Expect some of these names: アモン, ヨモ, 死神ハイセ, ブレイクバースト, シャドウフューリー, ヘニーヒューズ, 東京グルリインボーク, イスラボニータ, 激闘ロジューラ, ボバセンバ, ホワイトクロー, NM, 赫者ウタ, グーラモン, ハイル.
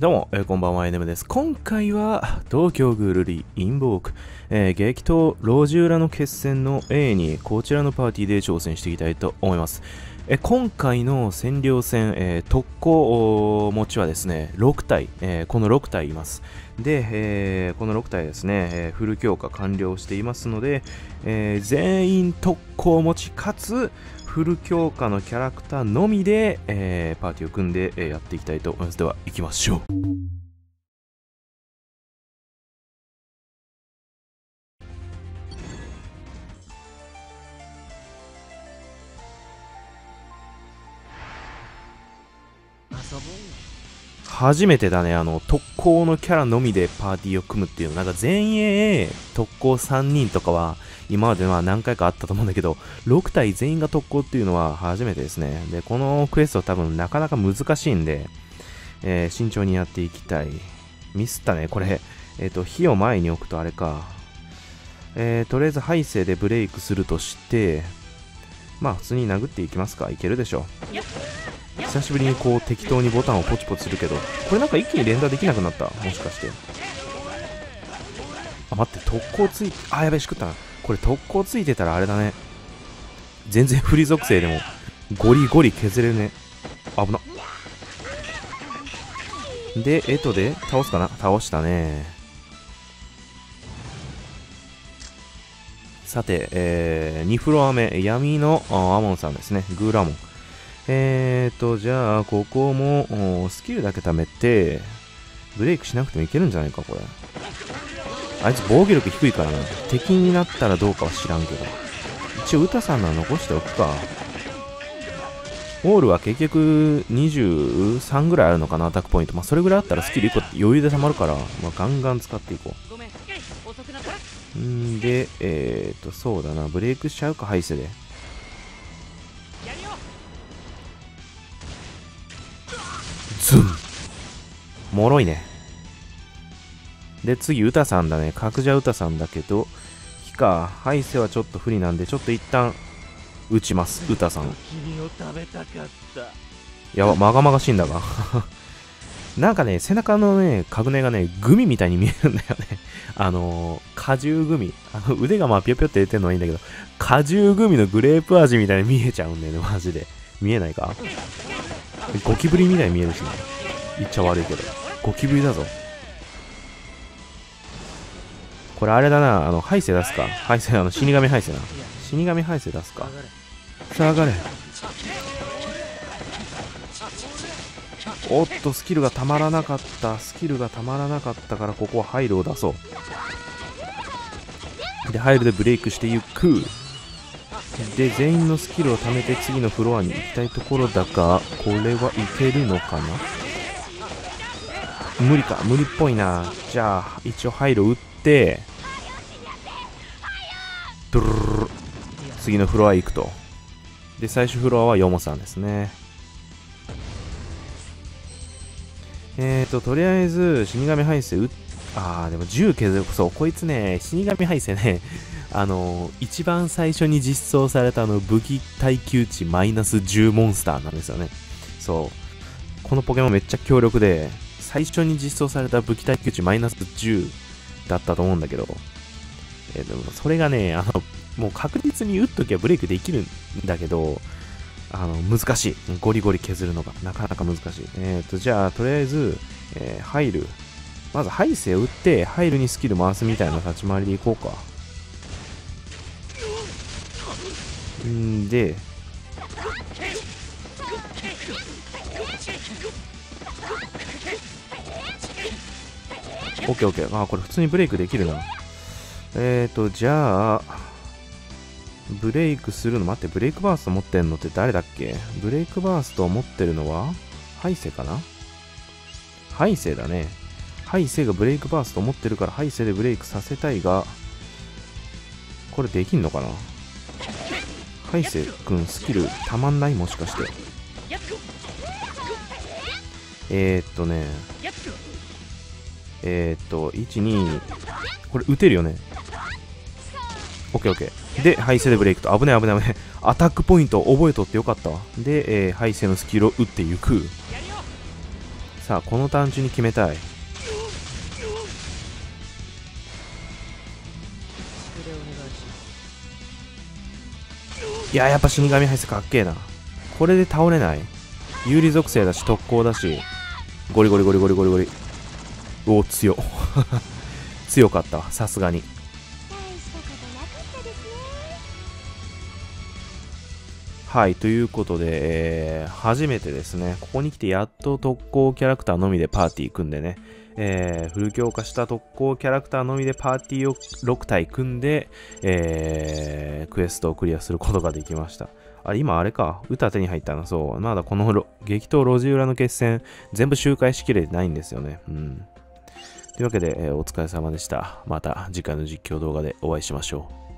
どうも、こんばんは、NM です。今回は、東京グルリインボーク、激闘ロジューラの決戦の A にこちらのパーティーで挑戦していきたいと思います。今回の占領戦、特攻持ちはですね、6体、この6体います。で、この6体ですね、フル強化完了していますので、全員特攻持ちかつ、フル強化のキャラクターのみで、パーティーを組んで、やっていきたいと思います。では行きましょう。初めてだね、特攻のキャラのみでパーティーを組むっていうの、なんか前衛特攻3人とかは、今までは何回かあったと思うんだけど、6体全員が特攻っていうのは初めてですね。で、このクエストは多分なかなか難しいんで、慎重にやっていきたい。ミスったね、これ。火を前に置くとあれか。とりあえず、ハイセイでブレイクするとして、まあ、普通に殴っていきますか。いけるでしょう。久しぶりにこう適当にボタンをポチポチするけど、これなんか一気に連打できなくなった、もしかして。あ、待って、特攻ついて、あ、やべえ、しくったな。これ特攻ついてたらあれだね、全然フリ属性でもゴリゴリ削れるね。危な。で、エトで倒すかな。倒したね。さて、2フロア目、闇のアモンさんですね、グーラモン。じゃあ、ここもスキルだけ貯めて、ブレイクしなくてもいけるんじゃないか、これ。あいつ防御力低いからな。敵になったらどうかは知らんけど。一応、ウタさんなら残しておくか。オールは結局23ぐらいあるのかな、アタックポイント。まあ、それぐらいあったらスキル1個って余裕で溜まるから、まあ、ガンガン使っていこう。んで、そうだな、ブレイクしちゃうか、ハイセで。ズン脆いね。で、次、ウタさんだね。角じゃウタさんだけど、火か。ハイセはちょっと不利なんで、ちょっと一旦、撃ちます、ウタさん。やば、まがまがしいんだが。なんかね、背中のね、かぐねがね、グミみたいに見えるんだよね。果汁グミ。腕がまあ、ぴょぴょって出てるのはいいんだけど、果汁グミのグレープ味みたいに見えちゃうんだよね、マジで。見えないか？ゴキブリみたいに見えるしね。言っちゃ悪いけど。ゴキブリだぞ。これあれだな。ハイセ出すか。ハイセ、死神ハイセな。死神ハイセ出すか。下がれ。おっと、スキルがたまらなかった。スキルがたまらなかったから、ここはハイルを出そう。で、ハイルでブレイクしていく。で、全員のスキルを貯めて次のフロアに行きたいところだが、これはいけるのかな？無理か、無理っぽいな。じゃあ、一応廃炉打って、ドゥルルル、次のフロア行くと。で、最終フロアはヨモさんですね。とりあえず、死神ハイセ打って、あー、でも10削る、そう、こいつね、死神ハイセね、一番最初に実装された武器耐久値マイナス10モンスターなんですよね。そう。このポケモンめっちゃ強力で、最初に実装された武器耐久値マイナス10だったと思うんだけど、でもそれがね、もう確実に打っときゃブレイクできるんだけど、難しい。ゴリゴリ削るのが、なかなか難しい。じゃあ、とりあえず、入る。まず、ハイセを打って、ハイルにスキル回すみたいな立ち回りでいこうか。んで、オッケーオッケー。ああ、これ普通にブレイクできるな。じゃあ、ブレイクするの、待って、ブレイクバースト持ってんのって誰だっけ？ブレイクバーストを持ってるのは、ハイセかな？ハイセだね。ハイセがブレイクバースト持ってるから、ハイセでブレイクさせたいが、これできんのかな？ハイセ君スキルたまんない？もしかして。ね、12、これ打てるよね。 OKOK で、ハイセでブレイクと。危ね危ね危ね。アタックポイント覚えとってよかったわ。で、ハイセのスキルを打っていく。さあこのターン中に決めたい。いややっぱ死神ハイスかっけえな。これで倒れない。有利属性だし特攻だしゴリゴリゴリゴリゴリゴリ。おお強強かったわさすがに。はい、ということで、初めてですね、ここに来てやっと特攻キャラクターのみでパーティー組んでね、フル強化した特攻キャラクターのみでパーティーを6体組んで、クエストをクリアすることができました。あれ、今あれか、歌手に入ったな、そう、まだこの激闘路地裏の決戦、全部周回しきれてないんですよね。うん。というわけで、お疲れ様でした。また次回の実況動画でお会いしましょう。